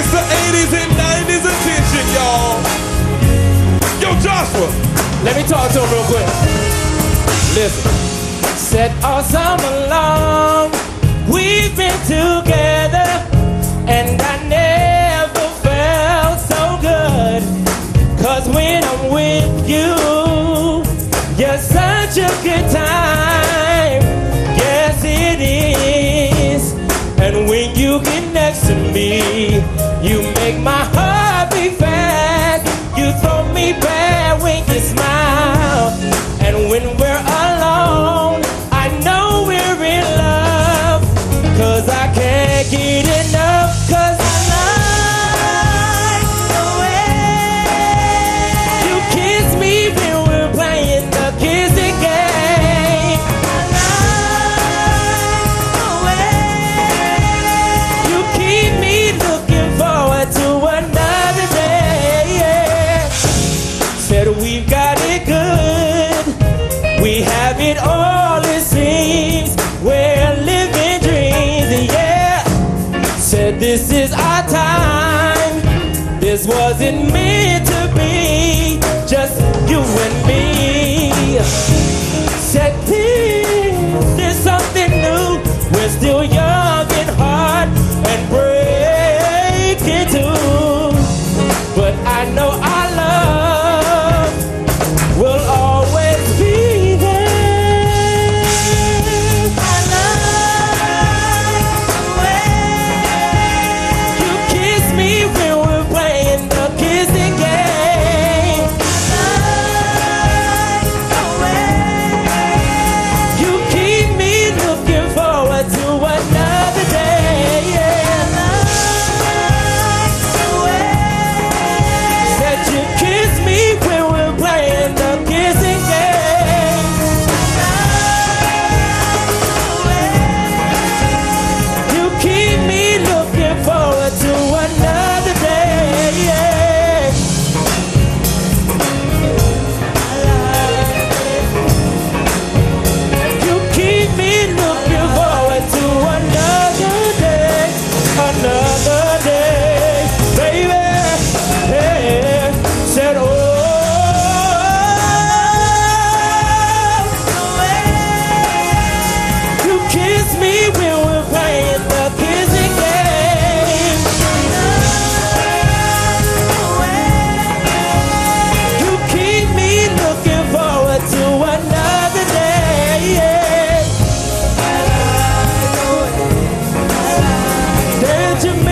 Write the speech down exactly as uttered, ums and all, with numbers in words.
It's the eighties and nineties attention, y'all. Yo, Joshua. Let me talk to him real quick. Listen. Said all summer long, we've been together, and I never felt so good. 'Cause when I'm with you, you're such a good time. Yes, it is. And when you get next to me, you make my heart beat fast. You throw me back when you smile. And when we're alone, I know we're in love. 'Cause I can't get enough. 'Cause I like the way you kiss me when we're playing the kissing game. I like the way you keep me looking forward to another day. Yeah. Said we've got it good, we have it all, it seems. We're living dreams, yeah. Said this is our time, this wasn't meant to be, just you and me. Said this, there's something new, we're still young and hard and breaking too. But I know our love will always be there. I like the way you kiss me when we're playing the kissing game. I like the way you keep me looking forward to another day. Yeah. I like the way that you kiss me when we're playing the kissing game. You keep me looking forward to another day. Yeah. You keep me looking forward to another day, another day, baby. Yeah. Said, oh, the way you kiss me when we're playing the kissing game. You keep me looking forward to another day. Yeah. That you